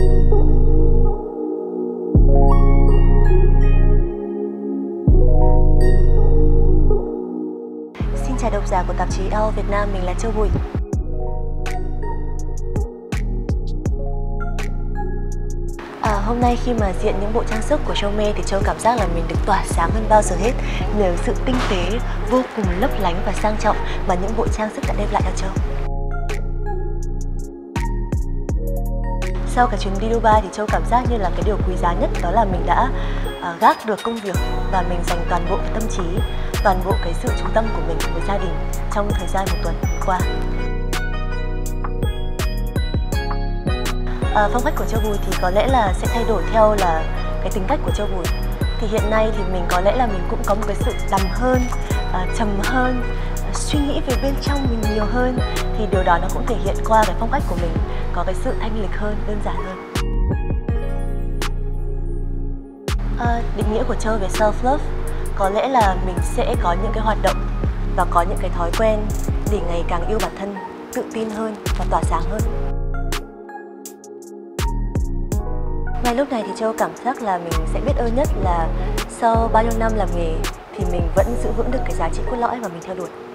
Xin chào độc giả của tạp chí ELLE Việt Nam, mình là Châu Bùi. Hôm nay khi mà diện những bộ trang sức của Châu Mê thì Châu cảm giác là mình được tỏa sáng hơn bao giờ hết nhờ sự tinh tế, vô cùng lấp lánh và sang trọng mà những bộ trang sức đã đem lại cho Châu. Sau cái chuyến đi Dubai thì Châu cảm giác như là cái điều quý giá nhất đó là mình đã gác được công việc và mình dành toàn bộ tâm trí, toàn bộ cái sự chú tâm của mình với gia đình trong thời gian một tuần qua. Phong cách của Châu Bùi thì có lẽ là sẽ thay đổi theo là cái tính cách của Châu Bùi. Thì hiện nay thì mình có lẽ là mình cũng có một cái sự đằm hơn, trầm hơn, suy nghĩ về bên trong mình nhiều hơn. Thì điều đó nó cũng thể hiện qua cái phong cách của mình, có cái sự thanh lịch hơn, đơn giản hơn. Định nghĩa của Châu về self-love có lẽ là mình sẽ có những cái hoạt động và có những cái thói quen để ngày càng yêu bản thân, tự tin hơn và tỏa sáng hơn. Ngay lúc này thì Châu cảm giác là mình sẽ biết ơn nhất là sau bao nhiêu năm làm nghề thì mình vẫn giữ vững được cái giá trị cốt lõi mà mình theo đuổi.